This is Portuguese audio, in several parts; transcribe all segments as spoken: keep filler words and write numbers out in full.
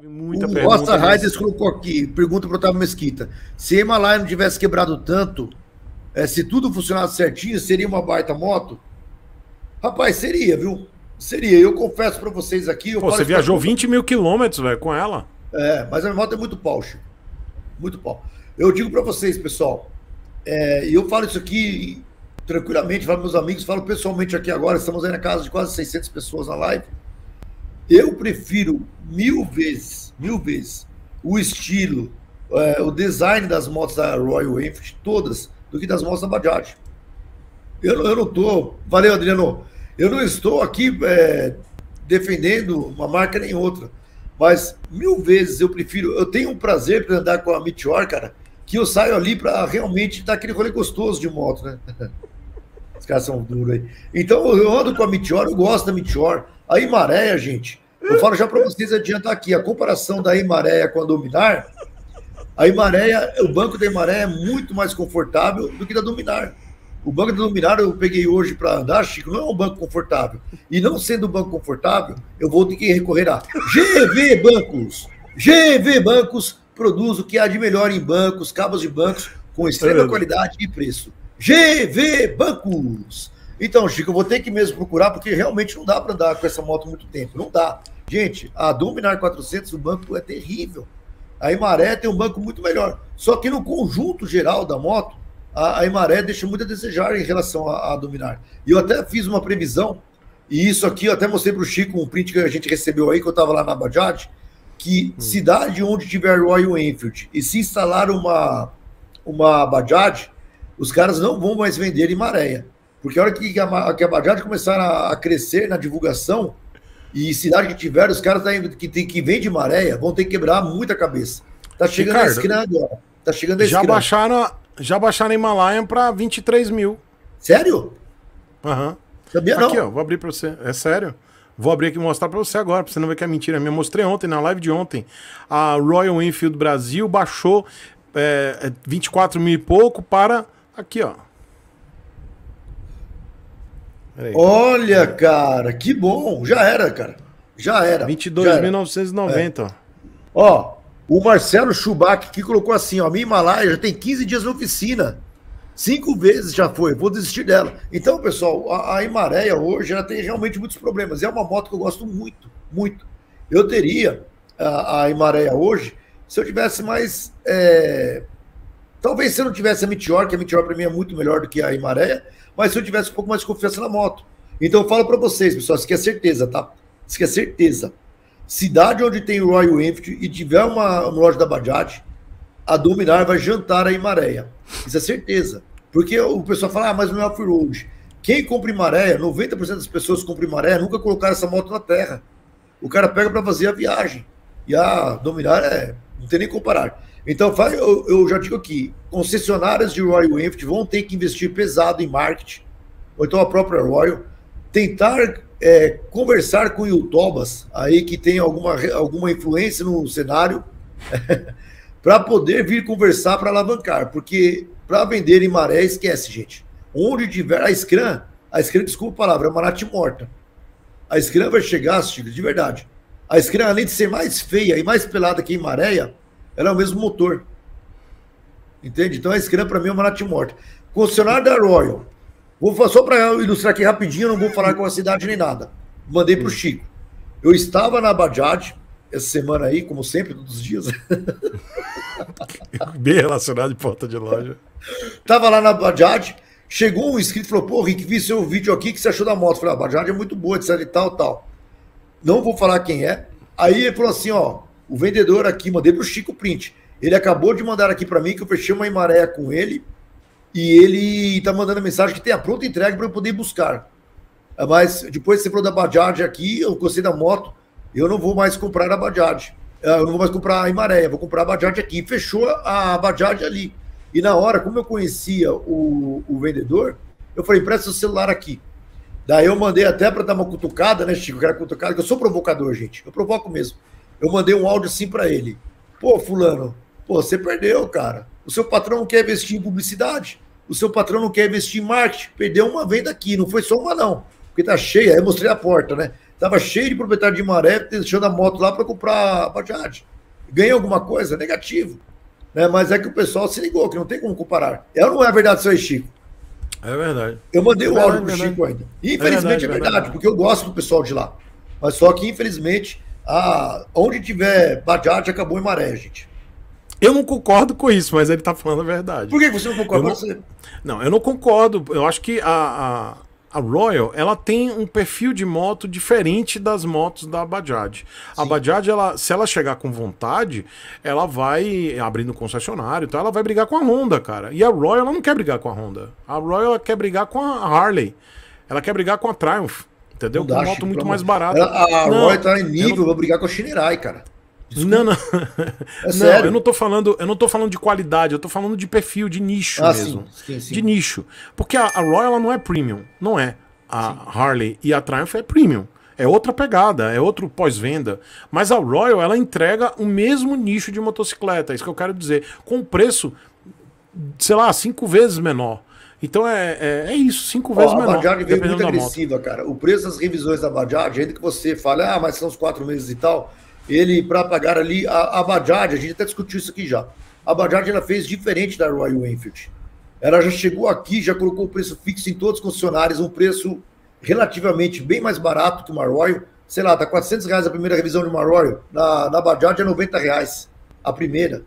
Teve muita o pergunta. Costa Raiders colocou aqui, pergunta para o Otávio Mesquita. Se a Himalayan não tivesse quebrado tanto, é, se tudo funcionasse certinho, seria uma baita moto? Rapaz, seria, viu? Seria. Eu confesso para vocês aqui... Eu Pô, você viajou pra... vinte mil quilômetros, velho, com ela. É, mas a minha moto é muito pau, Chico. Muito pau. Eu digo para vocês, pessoal, e é, eu falo isso aqui tranquilamente, falo meus amigos, falo pessoalmente aqui agora, estamos aí na casa de quase seiscentas pessoas na live. Eu prefiro mil vezes, mil vezes, o estilo, é, o design das motos da Royal Enfield, todas, do que das motos da Bajaj. Eu, eu não estou... Valeu, Adriano. Eu não estou aqui é, defendendo uma marca nem outra, mas mil vezes eu prefiro... Eu tenho um prazer para andar com a Meteor, cara, que eu saio ali para realmente dar aquele rolê gostoso de moto, né? Os caras são duros aí. Então, eu ando com a Meteor, eu gosto da Meteor. A Imarea, gente, eu falo já para vocês adiantar aqui, a comparação da Imarea com a Dominar, a Imarea, o banco da Imarea é muito mais confortável do que da Dominar. O banco da Dominar eu peguei hoje para andar, Chico, não é um banco confortável. E não sendo um banco confortável, eu vou ter que recorrer a G V Bancos. G V Bancos produz o que há de melhor em bancos, cabos de bancos, com extrema qualidade e preço. G V Bancos. Então, Chico, eu vou ter que mesmo procurar, porque realmente não dá para andar com essa moto muito tempo. Não dá. Gente, a Dominar quatrocentos, o banco é terrível. A Imarea tem um banco muito melhor. Só que no conjunto geral da moto, a Imarea deixa muito a desejar em relação à Dominar. E eu até fiz uma previsão, e isso aqui eu até mostrei para o Chico, um print que a gente recebeu aí, que eu estava lá na Abadjad, que hum. cidade onde tiver Royal Enfield e se instalar uma, uma Abadjad, os caras não vão mais vender Imarea. Porque a hora que a, que a Bajaj começar a, a crescer na divulgação e cidade que tiver, os caras tá, que, tem, que vem de Imarea vão ter que quebrar muita cabeça. Tá chegando Ricardo, a Skran agora. Tá chegando a Skran. Já baixaram, já baixaram a Himalayan para vinte e três mil. Sério? Aham. Uhum. Sabia não. Aqui, ó, vou abrir para você. É sério? Vou abrir aqui e mostrar para você agora, para você não ver que é mentira. Eu mostrei ontem, na live de ontem. A Royal Enfield Brasil baixou é, vinte e quatro mil e pouco para... Aqui, ó. Peraí. Olha, cara, que bom. Já era, cara. Já era. vinte e dois mil novecentos e noventa. É. Ó, o Marcelo Schubac que colocou assim, ó, minha Himalaia já tem quinze dias na oficina. Cinco vezes já foi, vou desistir dela. Então, pessoal, a, a Imarea hoje ela tem realmente muitos problemas. É uma moto que eu gosto muito, muito. Eu teria a, a Imarea hoje se eu tivesse mais... É... Talvez se eu não tivesse a Meteor, que a Meteor para mim é muito melhor do que a Imarea, mas se eu tivesse um pouco mais de confiança na moto. Então eu falo para vocês, pessoal, isso aqui é certeza, tá? Isso aqui é certeza. Cidade onde tem o Royal Enfield e tiver uma, uma loja da Bajaj, a Dominar vai jantar a Imarea. Isso é certeza. Porque o pessoal fala, ah, mas não é off-road. Quem compra Imarea, noventa por cento das pessoas que compram Imarea nunca colocaram essa moto na terra. O cara pega para fazer a viagem. E a Dominar é... Não tem nem comparar. Então, eu, eu já digo aqui, concessionárias de Royal Enfield vão ter que investir pesado em marketing, ou então a própria Royal, tentar é, conversar com youtubers aí que tem alguma, alguma influência no cenário, para poder vir conversar para alavancar, porque para vender em maré, esquece, gente. Onde tiver, a Skran, a Skran, desculpa a palavra, é uma nata morta. A Skran vai chegar, Chico, de verdade. A Skran, além de ser mais feia e mais pelada que a Imarea, ela é o mesmo motor. Entende? Então a Skran, para mim, é uma nata morta. Concessionário da Royal. Vou, só para ilustrar aqui rapidinho, não vou falar com a cidade nem nada. Mandei para o Chico. Eu estava na Abadjad essa semana aí, como sempre, todos os dias. Bem relacionado de porta de loja. Estava lá na Abadjad, chegou um inscrito e falou, pô, Rick, vi seu vídeo aqui, o que você achou da moto? Eu falei, a Abadjad é muito boa, etc e tal, tal. Não vou falar quem é. Aí ele falou assim, ó, o vendedor aqui, mandei pro Chico print. Ele acabou de mandar aqui para mim que eu fechei uma Imarea com ele e ele tá mandando a mensagem que tem a pronta entrega para eu poder buscar. Mas depois que você falou da Bajaj aqui, eu gostei da moto, eu não vou mais comprar a Bajaj. Eu não vou mais comprar a Imarea, vou comprar a Bajaj aqui. Fechou a Bajaj ali. E na hora, como eu conhecia o, o vendedor, eu falei, presta o celular aqui. Daí eu mandei até para dar uma cutucada, né, Chico? Que era cutucada, que eu sou provocador, gente. Eu provoco mesmo. Eu mandei um áudio assim para ele. Pô, fulano, pô, você perdeu, cara. O seu patrão não quer investir em publicidade. O seu patrão não quer investir em marketing. Perdeu uma venda aqui. Não foi só uma, não. Porque tá cheia. Aí eu mostrei a porta, né? Estava cheio de proprietário de Maré, deixando a moto lá para comprar a Bajaj. Ganhou alguma coisa? Negativo. Né? Mas é que o pessoal se ligou, que não tem como comparar. É ou não é verdade, seu Chico? É verdade. Eu mandei o áudio pro Chico ainda. Infelizmente é verdade, é verdade, porque eu gosto do pessoal de lá. Mas só que, infelizmente, a... onde tiver Bajaj, acabou em Maré, gente. Eu não concordo com isso, mas ele está falando a verdade. Por que você não concorda? Não... Você? Não, eu não concordo. Eu acho que a... a... A Royal, ela tem um perfil de moto diferente das motos da Abadjad. A Abadjad, ela, se ela chegar com vontade, ela vai abrir no concessionário, então ela vai brigar com a Honda, cara. E a Royal, ela não quer brigar com a Honda. A Royal, ela quer brigar com a Harley. Ela quer brigar com a Triumph, entendeu? Com uma moto muito mais barata. Ela, a não, Royal tá em nível, ela... vou brigar com a Shineray, cara. Desculpa. Não, não. É sério? Não, eu não tô falando, eu não tô falando de qualidade, eu tô falando de perfil, de nicho ah, mesmo. Sim, sim, sim. De nicho. Porque a, a Royal ela não é premium, não é. A sim. Harley e a Triumph é premium. É outra pegada, é outro pós-venda. Mas a Royal ela entrega o mesmo nicho de motocicleta, é isso que eu quero dizer. Com preço, sei lá, cinco vezes menor. Então é, é, é isso, cinco Ó, vezes a menor. A Bajaj veio muito agressiva, cara. O preço das revisões da Bajaj, ainda que você fale, ah, mas são os quatro meses e tal... Ele, para pagar ali, a, a Bajaj, a gente até discutiu isso aqui já. A Bajaj, ela fez diferente da Royal Enfield. Ela já chegou aqui, já colocou o preço fixo em todos os concessionários, um preço relativamente bem mais barato que uma Royal. Sei lá, tá quatrocentos reais a primeira revisão de uma Royal. Na, na Bajaj é noventa reais a primeira.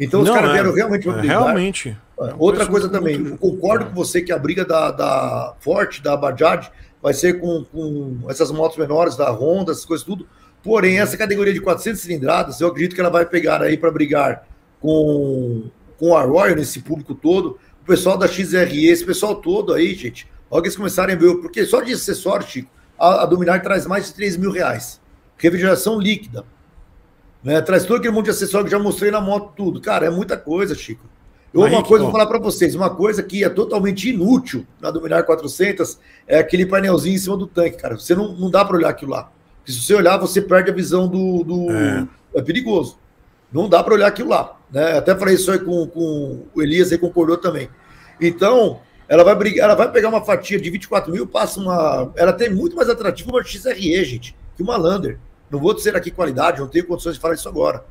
Então os caras vieram realmente para brigar. Realmente. É, outra coisa também, muito... eu concordo é. com você que a briga da, da forte, da Bajaj, vai ser com, com essas motos menores, da Honda, essas coisas tudo. Porém, essa categoria de quatrocentas cilindradas, eu acredito que ela vai pegar aí para brigar com, com a Royal, nesse público todo, o pessoal da X R E, esse pessoal todo aí, gente. Olha que eles começarem a ver, porque só de acessório, Chico, a, a Dominar traz mais de três mil reais. Refrigeração líquida. Né? Traz todo aquele monte de acessório que já mostrei na moto, tudo. Cara, é muita coisa, Chico. Eu, uma aí, coisa, vou falar para vocês, uma coisa que é totalmente inútil na Dominar quatrocentos é aquele painelzinho em cima do tanque, cara. Você não, não dá para olhar aquilo lá. Porque se você olhar, você perde a visão do... do... É. é perigoso. Não dá para olhar aquilo lá. Né? Até falei isso aí com, com o Elias, aí concordou também. Então, ela vai, brigar, ela vai pegar uma fatia de vinte e quatro mil, passa uma... Ela tem muito mais atrativo uma X R E, gente, que uma Lander. Não vou dizer aqui qualidade, não tenho condições de falar isso agora.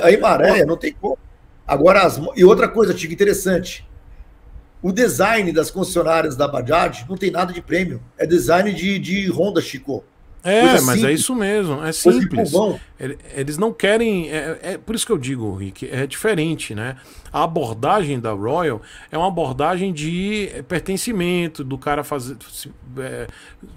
A Imarea, não tem como. Agora, as... e outra coisa, Tico, interessante. O design das concessionárias da Bajaj não tem nada de prêmio. É design de, de Honda, Chico. É, coisa mas simples. É isso mesmo, é simples. Eles não querem... É, é por isso que eu digo, Rick, é diferente, né? A abordagem da Royal é uma abordagem de pertencimento, do cara fazer, é,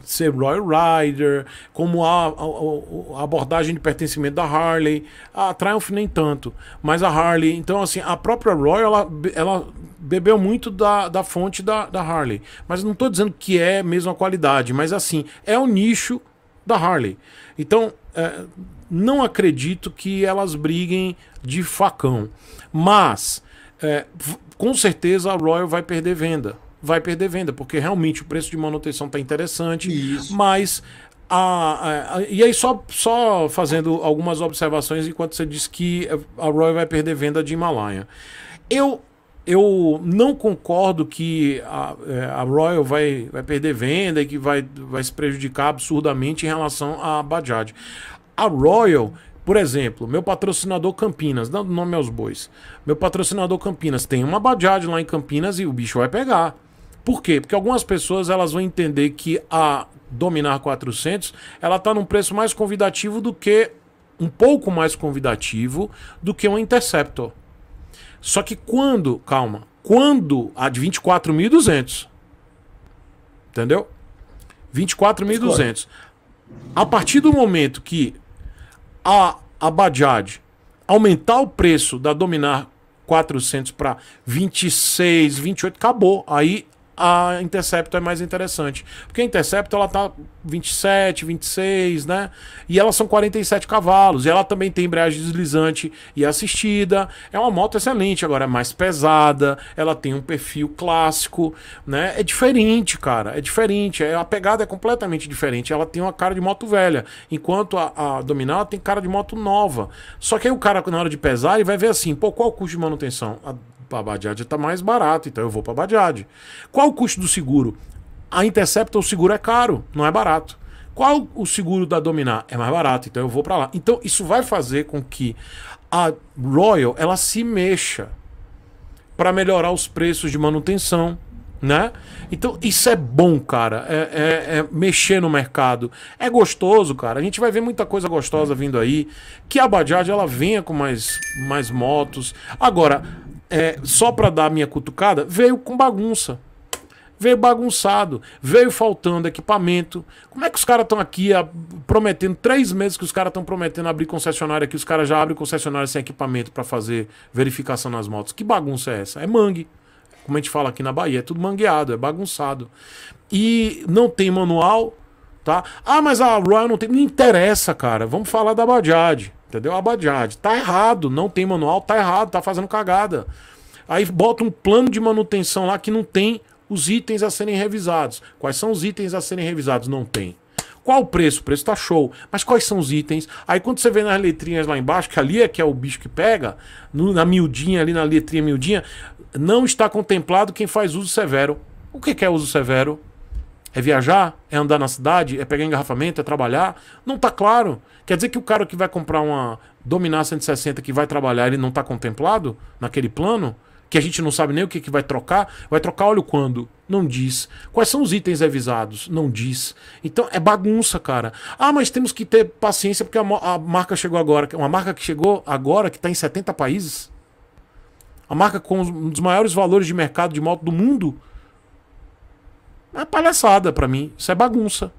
ser Royal Rider, como a, a, a abordagem de pertencimento da Harley. A Triumph nem tanto, mas a Harley... Então, assim, a própria Royal, ela, ela bebeu muito da, da fonte da, da Harley. Mas não estou dizendo que é mesmo a qualidade, mas assim, é o nicho... da Harley. Então, é, não acredito que elas briguem de facão. Mas, é, com certeza a Royal vai perder venda. Vai perder venda, porque realmente o preço de manutenção está interessante. Isso. Mas, a, a, a, e aí só, só fazendo algumas observações enquanto você diz que a Royal vai perder venda de Himalayan. Eu... Eu não concordo que a, a Royal vai, vai perder venda e que vai, vai se prejudicar absurdamente em relação à Bajaj. A Royal, por exemplo, meu patrocinador Campinas, dando nome aos bois, meu patrocinador Campinas tem uma Bajaj lá em Campinas e o bicho vai pegar. Por quê? Porque algumas pessoas elas vão entender que a Dominar quatrocentos está num preço mais convidativo do que, um pouco mais convidativo do que uma Interceptor. Só que quando, calma, quando a de vinte e quatro mil e duzentos, entendeu? vinte e quatro mil e duzentos. A partir do momento que a, a Bajaj aumentar o preço da Dominar quatrocentos para vinte e seis, vinte e oito, acabou. Aí a Interceptor é mais interessante. Porque a Interceptor ela tá vinte e sete, vinte e seis, né? E elas são quarenta e sete cavalos. E ela também tem embreagem deslizante e assistida. É uma moto excelente, agora é mais pesada. Ela tem um perfil clássico, né? É diferente, cara. É diferente. A pegada é completamente diferente. Ela tem uma cara de moto velha. Enquanto a, a Dominar tem cara de moto nova. Só que aí o cara, na hora de pesar, ele vai ver assim: pô, qual o custo de manutenção? A A Bajaj está mais barato, então eu vou para a Bajaj. Qual o custo do seguro? A Interceptor, o seguro é caro, não é barato. Qual o seguro da Dominar? É mais barato, então eu vou para lá. Então isso vai fazer com que a Royal ela se mexa para melhorar os preços de manutenção, né? Então isso é bom, cara. É, é, é mexer no mercado. É gostoso, cara. A gente vai ver muita coisa gostosa vindo aí. Que a Bajaj ela venha com mais, mais motos. Agora, é, só para dar a minha cutucada, veio com bagunça. Veio bagunçado, veio faltando equipamento. Como é que os caras estão aqui a, prometendo, três meses que os caras estão prometendo abrir concessionária aqui, os caras já abrem concessionária sem equipamento para fazer verificação nas motos? Que bagunça é essa? É mangue. Como a gente fala aqui na Bahia, é tudo mangueado, é bagunçado. E não tem manual, tá? Ah, mas a Royal não tem... Não interessa, cara. Vamos falar da Abadjad, entendeu? A Abadjad tá errado, não tem manual, tá errado, tá fazendo cagada. Aí bota um plano de manutenção lá que não tem... Os itens a serem revisados. Quais são os itens a serem revisados? Não tem. Qual o preço? O preço tá show. Mas quais são os itens? Aí quando você vê nas letrinhas lá embaixo, que ali é que é o bicho que pega, no, na miudinha, ali na letrinha miudinha, não está contemplado quem faz uso severo. O que que é uso severo? É viajar? É andar na cidade? É pegar engarrafamento? É trabalhar? Não tá claro. Quer dizer que o cara que vai comprar uma Dominar cento e sessenta que vai trabalhar, ele não tá contemplado naquele plano? Que a gente não sabe nem o que, que vai trocar. Vai trocar óleo quando? Não diz. Quais são os itens revisados? Não diz. Então é bagunça, cara. Ah, mas temos que ter paciência porque a, a marca chegou agora. Uma marca que chegou agora, que está em setenta países. A marca com os, um dos maiores valores de mercado de moto do mundo. É palhaçada para mim. Isso é bagunça.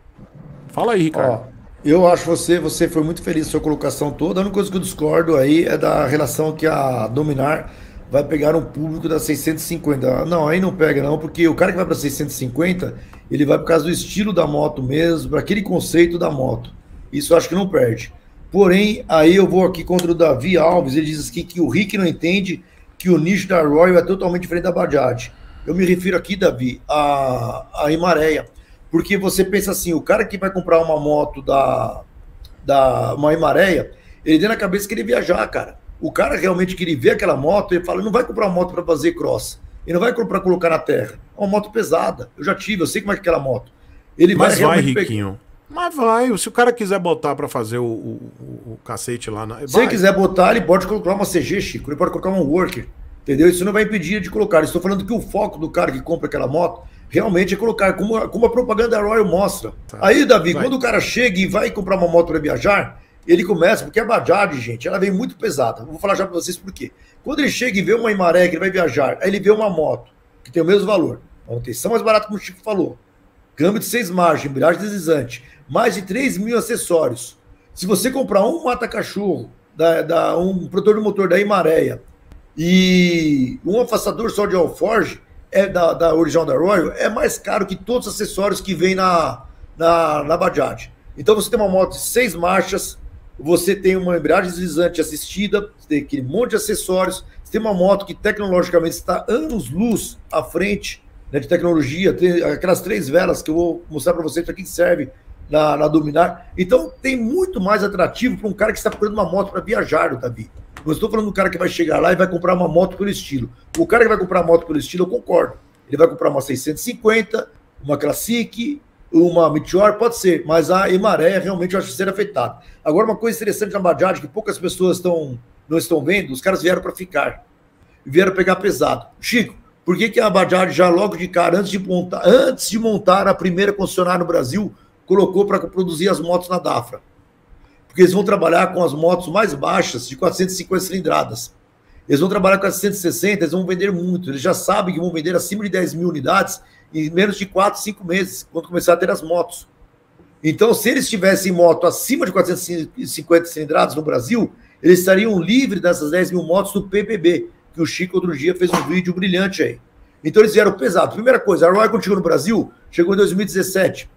Fala aí, Ricardo. Ó, eu acho você, você foi muito feliz na sua colocação toda. A única coisa que eu discordo aí é da relação que a Dominar... vai pegar um público da seiscentos e cinquenta. Não, aí não pega não, porque o cara que vai para seiscentos e cinquenta, ele vai por causa do estilo da moto mesmo, para aquele conceito da moto. Isso eu acho que não perde. Porém, aí eu vou aqui contra o Davi Alves, ele diz aqui que o Rick não entende que o nicho da Royal é totalmente diferente da Bajaj. Eu me refiro aqui, Davi, a, a Imarea. Porque você pensa assim, o cara que vai comprar uma moto da, da uma Imarea, ele tem na cabeça que ele viajar, cara. O cara realmente que ele vê aquela moto, ele fala, não vai comprar uma moto para fazer cross, ele não vai comprar colocar na terra, é uma moto pesada, eu já tive, eu sei como é que é aquela moto. Ele Mas vai, vai Riquinho, pe... mas vai, se o cara quiser botar para fazer o, o, o cacete lá... Na... Se ele quiser botar, ele pode colocar uma C G, Chico, ele pode colocar uma Worker, entendeu? Isso não vai impedir de colocar, estou falando que o foco do cara que compra aquela moto realmente é colocar, como, como a propaganda da Royal mostra. Tá. Aí, Davi, vai. Quando o cara chega e vai comprar uma moto para viajar... Ele começa, porque a Bajaj, gente, ela vem muito pesada. Vou falar já para vocês por quê. Quando ele chega e vê uma Imarea que ele vai viajar, aí ele vê uma moto que tem o mesmo valor. Manutenção mais barata, como o Chico falou. Câmbio de seis margens, embreagem deslizante. Mais de três mil acessórios. Se você comprar um mata-cachorro, da, da, um protetor de motor da Imarea e um afastador só de alforge, é da, da original da Royal, é mais caro que todos os acessórios que vem na, na, na Bajaj. Então você tem uma moto de seis marchas, você tem uma embreagem deslizante assistida, você tem aquele monte de acessórios, você tem uma moto que tecnologicamente está anos-luz à frente, né, de tecnologia, tem aquelas três velas que eu vou mostrar para vocês para que serve na, na Dominar. Então tem muito mais atrativo para um cara que está procurando uma moto para viajar, Davi. Não estou falando do cara que vai chegar lá e vai comprar uma moto pelo estilo. O cara que vai comprar moto pelo estilo, eu concordo. Ele vai comprar uma seiscentos e cinquenta, uma Classic... uma Meteor, pode ser, mas a Imarea realmente eu acho que será afetada. Agora, uma coisa interessante na Bajaj, que poucas pessoas estão, não estão vendo, os caras vieram para ficar, vieram pegar pesado. Chico, por que que a Bajaj já logo de cara, antes de montar, antes de montar a primeira concessionária no Brasil, colocou para produzir as motos na Dafra? Porque eles vão trabalhar com as motos mais baixas, de quatrocentos e cinquenta cilindradas. Eles vão trabalhar com as cento e sessenta, eles vão vender muito, eles já sabem que vão vender acima de dez mil unidades, em menos de quatro, cinco meses, quando começar a ter as motos. Então, se eles tivessem moto acima de quatrocentos e cinquenta cilindradas no Brasil, eles estariam livres dessas dez mil motos do P P B, que o Chico outro dia fez um vídeo brilhante aí. Então, eles vieram pesado. Primeira coisa, a Royal chegou no Brasil, chegou em dois mil e dezessete.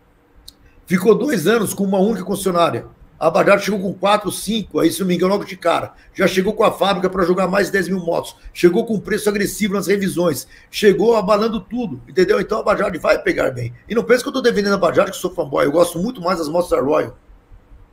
Ficou dois anos com uma única concessionária. A Bajaj chegou com quatro, cinco, aí se não me engano, logo de cara. Já chegou com a fábrica para jogar mais de dez mil motos. Chegou com preço agressivo nas revisões. Chegou abalando tudo, entendeu? Então a Bajaj vai pegar bem. E não pensa que eu estou defendendo a Bajaj, que sou fanboy. Eu gosto muito mais das motos da Royal.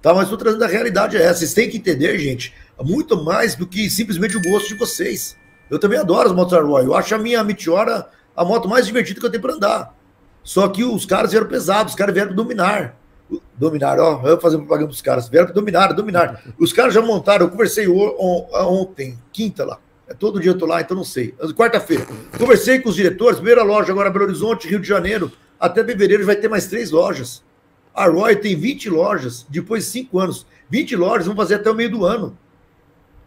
Tá? Mas estou trazendo a realidade é essa. Vocês têm que entender, gente, muito mais do que simplesmente o gosto de vocês. Eu também adoro as motos da Royal. Eu acho a minha Meteora a moto mais divertida que eu tenho para andar. Só que os caras vieram pesados, os caras vieram dominar. Dominar, ó, eu vou fazer propaganda para os caras, vieram para Dominar, Dominar. Os caras já montaram, eu conversei ontem, quinta lá, todo dia eu tô lá, então não sei, quarta-feira. Conversei com os diretores, primeira loja agora Belo Horizonte, Rio de Janeiro, até fevereiro vai ter mais três lojas. A Roy tem vinte lojas, depois de cinco anos, vinte lojas vão fazer até o meio do ano.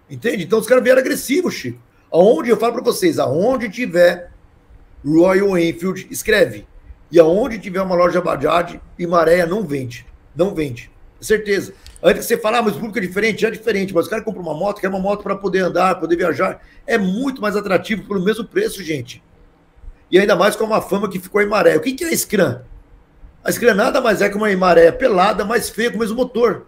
Entende? Então os caras vieram agressivos, Chico. Aonde, eu falo para vocês, aonde tiver Royal Enfield, escreve. E aonde tiver uma loja Bajaj, Imarea não vende. Não vende. Certeza. Antes que você falar, ah, mas o público é diferente, é diferente, mas o cara compra uma moto, quer uma moto para poder andar, poder viajar, é muito mais atrativo pelo mesmo preço, gente. E ainda mais com uma fama que ficou a Imarea. O que, que é a Skran? A Skran nada mais é que uma Imarea pelada, mais feia, com o mesmo motor.